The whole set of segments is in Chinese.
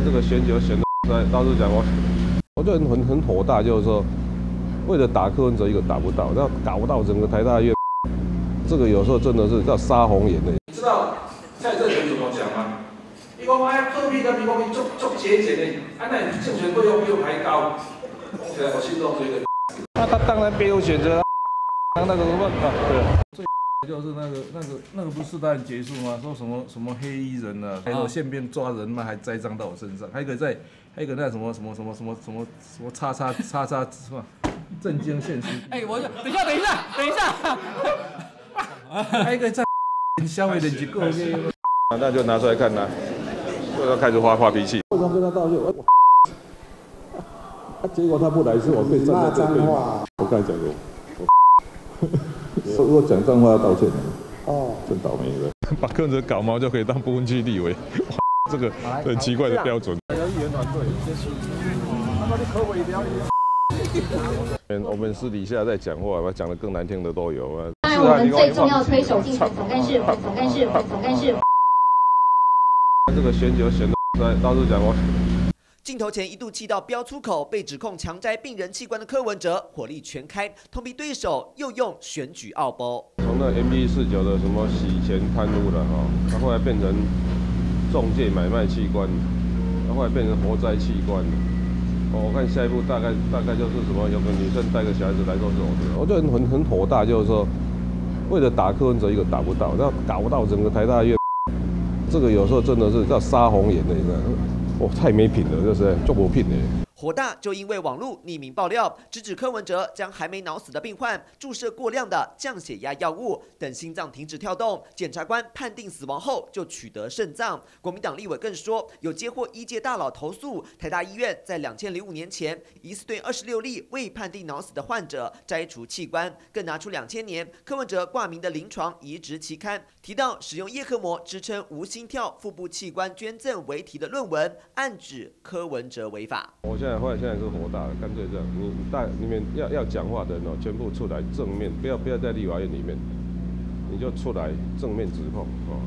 他这个选举选的到处讲我觉得很火大，就是说为了打柯文哲一个打不到，那打不到整个台大院，这个有时候真的是叫杀红眼的。你知道蔡正元怎么讲吗？你讲哎，作弊的，你讲你做节俭的，啊，那你政权费用比我还高。现在我心中这个，那他当然别有选择，当那个什么啊，对。 就是那个不是事案结束吗？说什么黑衣人呢、啊？还有现编抓人嘛，还栽赃到我身上，还有一个那什么叉什么震惊现实。哎，我等一下，还有一个在消费等级够低吗？那就拿出来看啦、啊，就要开始发脾气。我刚跟他道歉，我结果他不来是我被站在这边。我刚才讲过。如果讲脏话要道歉哦，真倒霉了。把柯文哲搞毛就可以当不分区立委，这个很奇怪的标准。议员团队，我们私底下在讲话，讲的更难听的都有啊。当然，我们最重要推手竞选总干事。这个选举选的到处讲我。镜头前一度气到飙粗口，被指控强摘病人器官的柯文哲火力全开，痛批对手又用选举奥包。从那 MP49的什么洗钱贪污了哈，他后来变成中介买卖器官，他后来变成活摘器官。我看下一步大概就是什么，有个女生带个小孩子来做这种事，我觉得很火大，就是说为了打柯文哲一个打不到，那打不到整个台大院，这个有时候真的是叫杀红眼的，你知道。 哦，太没品了，就是做不品的。火大就因为网络匿名爆料，直指柯文哲将还没脑死的病患注射过量的降血压药物，等心脏停止跳动，检察官判定死亡后就取得肾脏。国民党立委更说，有接获医界大佬投诉，台大医院在2005年前疑似对26例未判定脑死的患者摘除器官，更拿出2000年柯文哲挂名的临床移植期刊提到使用叶克膜支撑无心跳腹部器官捐赠为题的论文。 暗指柯文哲违法。我现在是火大了，干脆这样，你们要讲话的人哦，全部出来正面，不要在立法院里面，你就出来正面指控哦，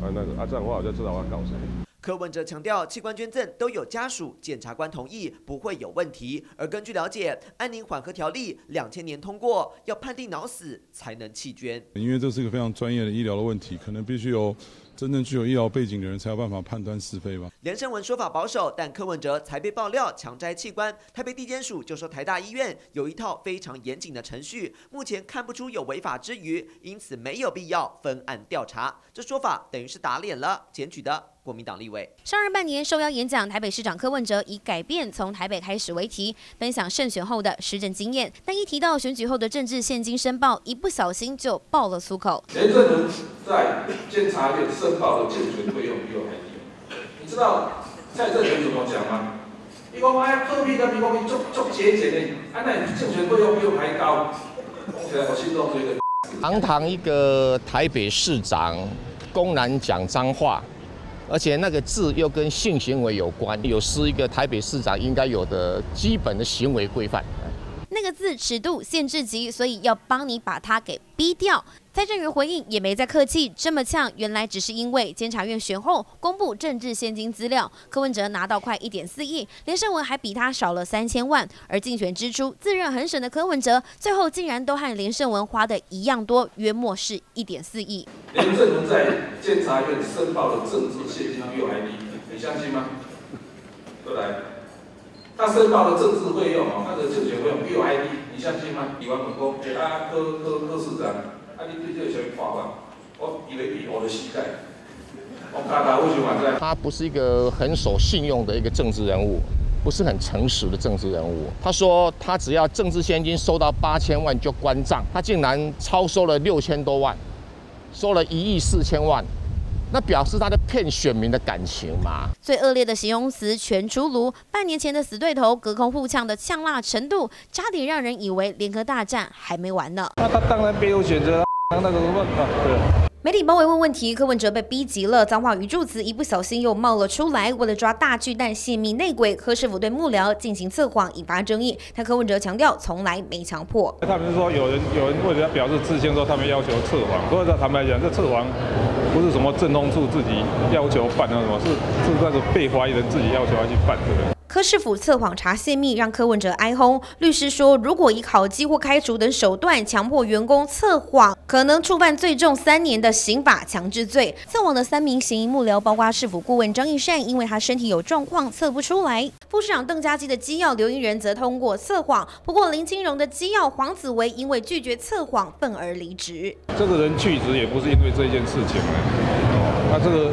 这样的话我就知道我要搞谁。柯文哲强调，器官捐赠都有家属、检察官同意，不会有问题。而根据了解，安宁缓和条例2000年通过，要判定脑死才能器捐，因为这是一个非常专业的医疗的问题，可能必须有。 真正具有医疗背景的人才有办法判断是非吧？连胜文说法保守，但柯文哲才被爆料强摘器官，台北地检署就说台大医院有一套非常严谨的程序，目前看不出有违法之余，因此没有必要分案调查。这说法等于是打脸了检举的。 国民党立委上任半年受邀演讲，台北市长柯文哲以“改变从台北开始”为题，分享胜选后的施政经验。但一提到选举后的政治现金申报，一不小心就爆了粗口。连胜文在监察院申报的竞选费用比我还低，你知道蔡正元怎么讲吗？你讲哎，作弊的，你讲你做节俭的，啊，那你竞选费用比我还高。现在我心中这个，堂一个台北市长公然讲脏话。 而且那个字又跟性行为有关，有失一个台北市长应该有的基本的行为规范。那个字尺度限制级，所以要帮你把它给逼掉。蔡正元回应也没再客气，这么呛，原来只是因为监察院选后公布政治现金资料，柯文哲拿到快1.4亿，连胜文还比他少了3000万，而竞选支出自认很省的柯文哲，最后竟然都和连胜文花的一样多，约莫是1.4亿。 连胜文在监察院申报的政治现金比我还低，你相信吗？对不对？他申报的政治费用哦，他的竞选费用比我还低，你相信吗？李万猛公，啊，柯市长，啊，你对这个小看法，我以为比我的膝盖，我看他为什么这样？他不是一个很守信用的一个政治人物，不是很诚实的政治人物。他说他只要政治现金收到8000万就关账，他竟然超收了6000多万。 收了1亿4千万，那表示他在骗选民的感情嘛？最恶劣的形容词全出炉，半年前的死对头隔空互呛的呛辣程度，差点让人以为联合大战还没完呢。那他当然别有选择，那个什么啊，对。 媒体包围问问题，柯文哲被逼急了，脏话与助词一不小心又冒了出来。为了抓大巨蛋泄密内鬼，柯市府对幕僚进行测谎，引发争议。但柯文哲强调，从来没强迫。他们是说有人为了表示自信，说他们要求测谎。所以坦白讲，这测谎不是什么政风处自己要求办的什么，是那个被怀疑人自己要求要去办的。 柯市府测谎查泄密，让柯文哲哀轰。律师说，如果以考绩或开除等手段强迫员工测谎，可能触犯最重3年的刑法强制罪。测谎的3名嫌疑幕僚，包括市府顾问张义善，因为他身体有状况测不出来；副市长邓家基的机要刘英仁则通过测谎，不过林清荣的机要黄子维因为拒绝测谎愤而离职。这个人去职也不是因为这件事情他这个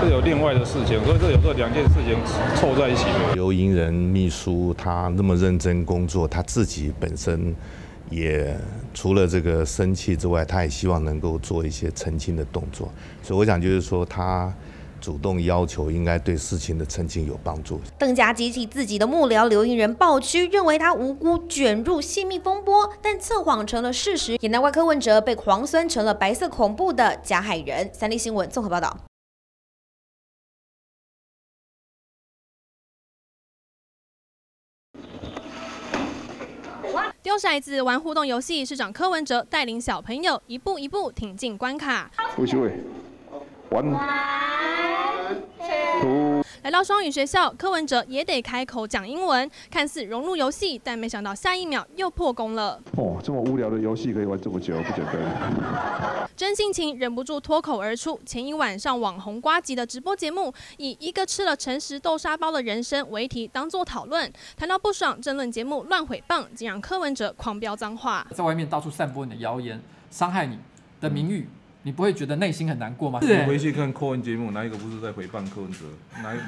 是有另外的事情，所以这有时候两件事情凑在一起的。刘盈仁秘书他那么认真工作，他自己本身也除了这个生气之外，他也希望能够做一些澄清的动作。所以我想就是说他。 主动要求应该对事情的澄清有帮助。邓家基替自己的幕僚刘英仁抱屈，认为他无辜卷入泄密风波，但测谎成了事实，也难怪柯文哲被狂酸成了白色恐怖的加害人。三立新闻综合报道。丢骰子玩互动游戏，市长柯文哲带领小朋友一步一步挺进关卡。胡秀伟，玩。 来到双语学校，柯文哲也得开口讲英文，看似融入游戏，但没想到下一秒又破功了。哦，这么无聊的游戏可以玩这么久，不简单。真性情忍不住脱口而出。前一晚上网红呱吉的直播节目，以一个吃了诚实豆沙包的人生为题当作讨论，谈到不爽政论节目乱毁谤，竟让柯文哲狂飙脏话，在外面到处散播你的谣言，伤害你的名誉。 你不会觉得内心很难过吗？我回去看柯文节目，哪一个不是在诽谤柯文哲？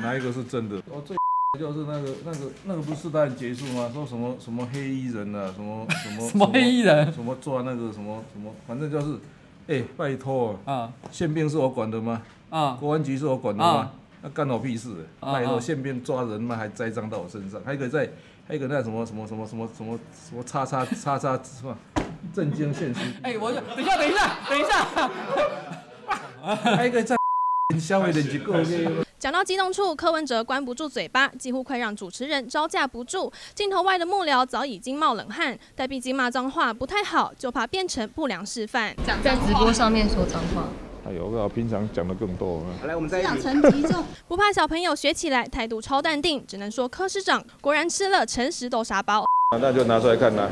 哪一个是真的？哦，最就是那个不是事件结束吗？说什么黑衣人啊，什么黑衣人，什么抓那个什么，反正就是，哎，拜托啊，宪兵是我管的吗？啊，国安局是我管的吗？那干我屁事！拜托，宪兵抓人嘛，还栽赃到我身上，还有一个那什么叉什么。 震惊现实！哎，我等一下，还有一个在消费等级够高。讲到激动处，柯文哲关不住嘴巴，几乎快让主持人招架不住。镜头外的幕僚早已经冒冷汗，但毕竟骂脏话不太好，就怕变成不良示范。在直播上面说脏话。 哎呦，我平常讲的更多。来，我们再一起。成绩就不怕小朋友学起来，态度超淡定，只能说柯市长果然吃了诚实豆沙包。那就拿出来看啦。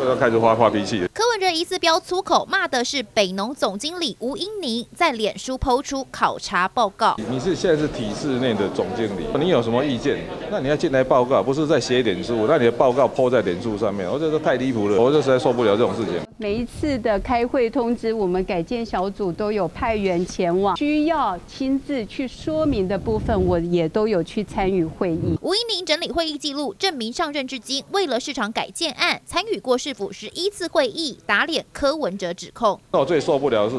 又要开始发脾气了。柯文哲疑似飙粗口，骂的是北农总经理吴英宁，在脸书抛出考察报告。你是现在是体制内的总经理，你有什么意见？那你要进来报告，不是在写脸书？那你的报告抛在脸书上面，我觉得太离谱了，我就实在受不了这种事情。每一次的开会通知，我们改建小组都有派员前往，需要亲自去说明的部分，我也都有去参与会议。吴英宁整理会议记录，证明上任至今，为了市场改建案参与过。 市府11次会议打脸柯文哲指控，那我最受不了的是，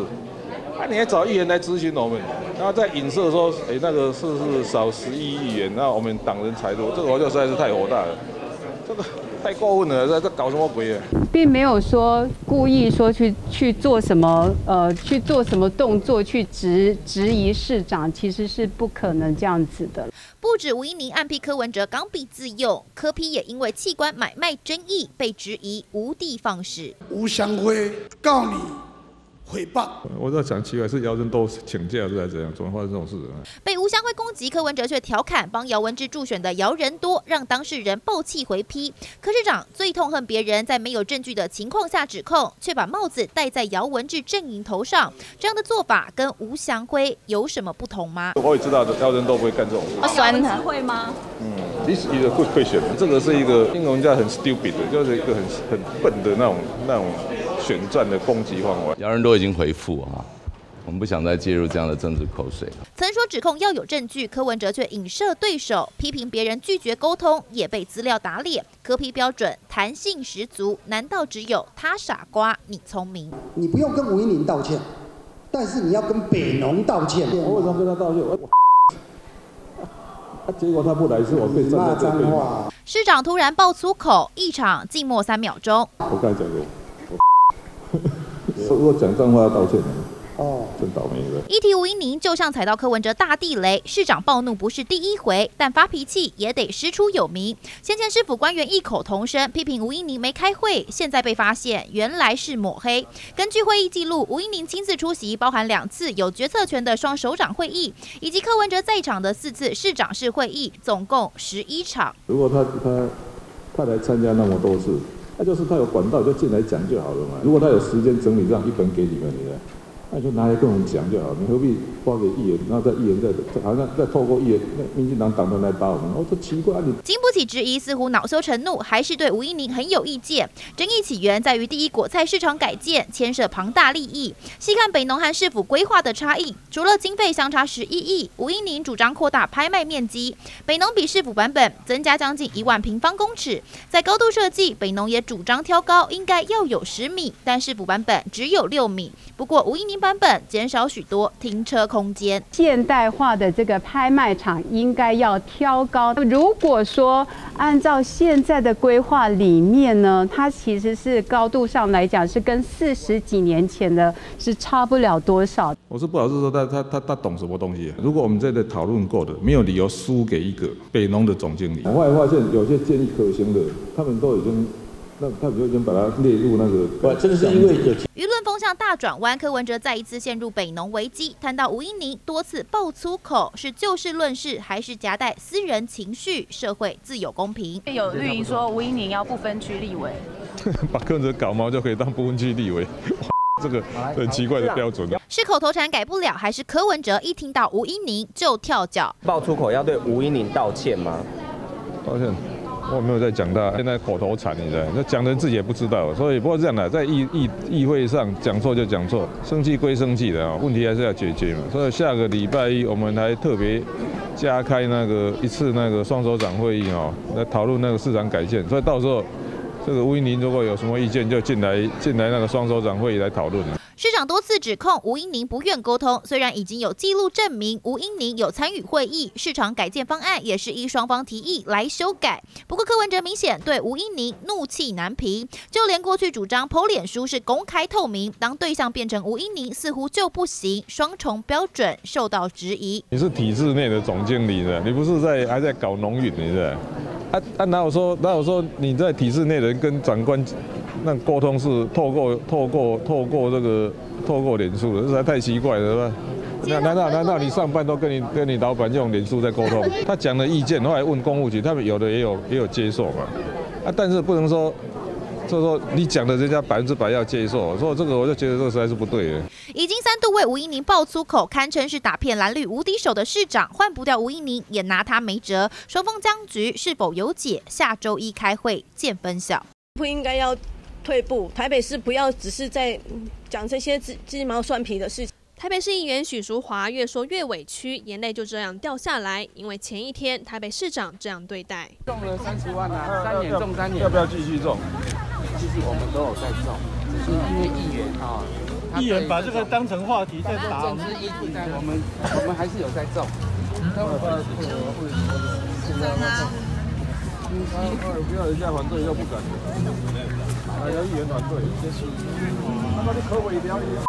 你还找议员来咨询我们，然后在影射说，哎，那个是不是少11亿元，那我们党人财路，这个我就实在是太火大了，这个太过分了，在这搞什么鬼啊？并没有说故意说去做什么，去做什么动作去质疑市长，其实是不可能这样子的。 不止吴英宁暗批柯文哲刚愎自用，柯批也因为器官买卖争议被质疑无的放矢。吴祥辉告你诽谤，我在想奇怪是姚文都请假是还是怎样，怎么发生这种事？被吴祥辉攻击，柯文哲却调侃帮姚文智助选的姚人多，让当事人爆气回批。柯市长最痛恨别人在没有证据的情况下指控，却把帽子戴在姚文智阵营头上，这样的做法跟吴祥辉有什么不同吗？我也知道姚人都不会干这种事。 酸他会吗？一个会选，这个是一个英文叫很 stupid 的，就是一个很笨的那种选战的攻击方法。姚人都已经回复啊，我们不想再介入这样的政治口水了。曾说指控要有证据，柯文哲却影射对手，批评别人拒绝沟通，也被资料打脸。柯批标准弹性十足，难道只有他傻瓜，你聪明？你不用跟吴英玲道歉，但是你要跟北农道歉。我为什么跟他道歉？ 结果他不来是我被站在这边。市长突然爆粗口，一场静默3秒钟。我刚才讲的，我讲脏话要道歉。哦，真倒霉了。议题吴音宁就像踩到柯文哲大地雷，市长暴怒不是第一回，但发脾气也得师出有名。先前市府官员异口同声批评吴音宁没开会，现在被发现原来是抹黑。根据会议记录，吴音宁亲自出席包含2次有决策权的双首长会议，以及柯文哲在场的4次市长室会议，总共11场。如果他来参加那么多次。 那就是他有管道就进来讲就好了嘛。如果他有时间整理这样一本给你们，那就拿来跟我们讲就好了。你何必发给议员，然后在议员在好像再透过议员、民进党党团来打我们？哦，这奇怪！你经不起质疑，似乎恼羞成怒，还是对吴音宁很有意见。争议起源在于第一果菜市场改建牵涉庞大利益，细看北农和市府规划的差异，除了经费相差11亿，吴音宁主张扩大拍卖面积，北农比市府版本增加将近1万平方公尺，在高度设计，北农也。 主张挑高应该要有10米，但市府版本只有6米。不过吴音宁版本减少许多停车空间。现代化的这个拍卖场应该要挑高。如果说按照现在的规划里面呢，它其实是高度上来讲是跟40几年前的是差不了多少。我是不好意思说他懂什么东西、啊。如果我们这个讨论过的，没有理由输给一个北农的总经理。我也发现有些建议可行的，他们都已经。 那他们就先把它列入那个，真的是因为舆论风向大转弯，柯文哲再一次陷入北农危机。谈到吴音宁多次爆粗口，是就事论事，还是夹带私人情绪？社会自有公平。有绿营说吴音宁要不分区立委，把柯文哲搞毛就可以当不分区立委。 这个很奇怪的标准，是口头禅改不了，还是柯文哲一听到吴音宁就跳脚？爆粗口要对吴音宁道歉吗？道歉。 我没有在讲他，现在口头禅，你知道，那讲的人自己也不知道，所以不过这样的，在议会上讲错就讲错，生气归生气的啊，问题还是要解决嘛。所以下个礼拜1我们还特别加开那个一次双首长会议哦，来讨论那个市场改建，所以到时候。 这个吴音宁如果有什么意见，就进来那个双首长会议来讨论。市长多次指控吴音宁不愿沟通，虽然已经有记录证明吴音宁有参与会议，市场改建方案也是依双方提议来修改。不过柯文哲明显对吴音宁怒气难平，就连过去主张PO脸书是公开透明，当对象变成吴音宁，似乎就不行，双重标准受到质疑。你是体制内的总经理的，你不是还在搞农运，你是？ 哪有说你在体制内人跟长官那沟通是透过脸书的，这实在太奇怪了，是吧？难道你上班都跟你老板用脸书在沟通？他讲的意见，后来问公务局，他们有的也有接受嘛？啊，但是不能说。 所以说你讲的人家100%要接受，所以这个我就觉得这个实在是不对的。已经3度为吴音宁爆粗口，堪称是打遍蓝绿无敌手的市长，换不掉吴音宁也拿他没辙。双方僵局是否有解？下周1开会见分晓。不应该要退步，台北市不要只是在讲这些鸡毛蒜皮的事情。 台北市议员许淑华越说越委屈，眼泪就这样掉下来，因为前一天台北市长这样对待。中了30万啊，3年中3年，要不要继续中？其实我们都有在中，只是因为议员啊，议员把这个当成话题在打。政治议题呢，我们还是有在中。不要人家反对又不敢，还要议员反对，这是他妈的可伪表演。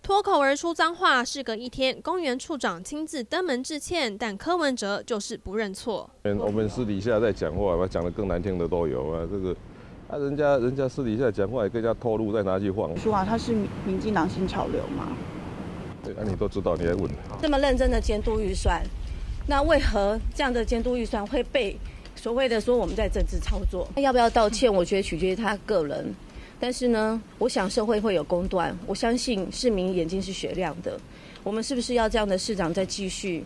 脱口而出脏话，事隔1天，公园处长亲自登门致歉，但柯文哲就是不认错。我们私底下在讲话嘛，讲的更难听的都有啊。这个，啊，人家私底下讲话也更加透露，再拿去晃。说啊，他是民进党新潮流嘛？对啊，你都知道，你还问？这么认真的监督预算，那为何这样的监督预算会被所谓的说我们在政治操作？要不要道歉？我觉得取决于他个人。 但是呢，我想社会会有公断，我相信市民眼睛是雪亮的。我们是不是要这样的市长再继续？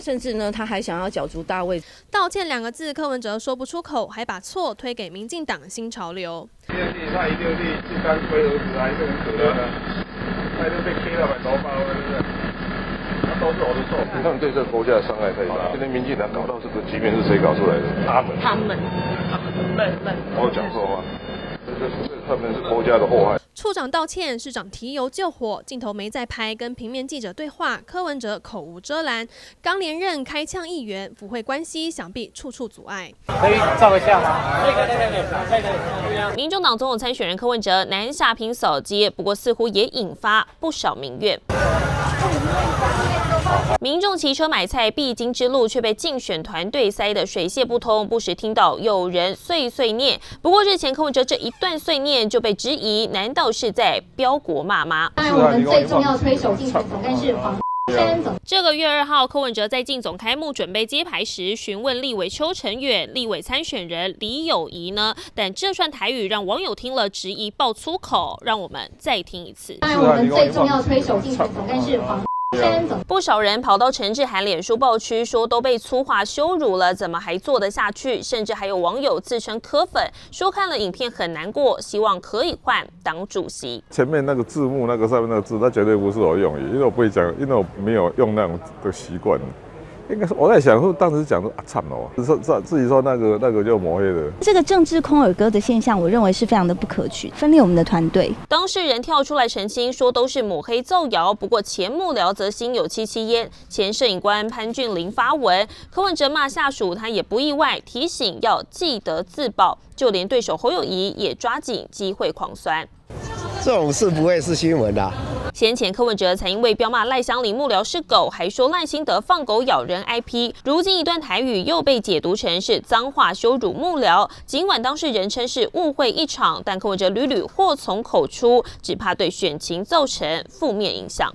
甚至呢，他还想要角逐大位。道歉2个字，柯文哲说不出口，还把错推给民进党新潮流。都是我的错，他们对这个国家的伤害太大。今天民进党搞到这个局面是谁搞出来的？他们。我有讲错吗？他们是国家的祸害。处长道歉，市长提油救火，镜头没在拍，跟平面记者对话。柯文哲口无遮拦，刚连任开呛议员，府会关系想必处处阻碍。可以照一下吗？民众党总统参选人柯文哲南下平扫街，不过似乎也引发不少民怨。 民众骑车买菜必经之路，却被竞选团队塞得水泄不通，不时听到有人碎碎念。不过日前柯文哲这一段碎念就被质疑，难道是在标国骂吗？当然，我们最重要推手竞选总干事黄。 这个月2号，柯文哲在竞总开幕准备揭牌时，询问立委邱成远、立委参选人李友仪呢？但这串台语让网友听了质疑爆粗口，让我们再听一次。当然，我们最重要推手竞选总干事黄。 不少人跑到陈志涵脸书爆区，说都被粗话羞辱了，怎么还做得下去？甚至还有网友自称柯粉，说看了影片很难过，希望可以换党主席。前面那个字幕，那个上面那个字，它绝对不是我的用语，因为我不会讲，因为我没有用那种的习惯。 应该是我在想，说当时讲说啊惨哦，自己说那个就抹黑了。这个政治空耳哥的现象，我认为是非常的不可取，分裂我们的团队。当事人跳出来澄清，说都是抹黑造谣。不过前幕僚则心有戚戚焉。前摄影官潘俊麟发文，柯文哲骂下属，他也不意外，提醒要记得自保。就连对手侯友宜也抓紧机会狂酸。 这种事不会是新闻的啊。先前柯文哲曾因为彪骂赖香伶幕僚是狗，还说赖清德放狗咬人 IP。如今一段台语又被解读成是脏话羞辱幕僚。尽管当事人称是误会一场，但柯文哲屡屡祸从口出，只怕对选情造成负面影响。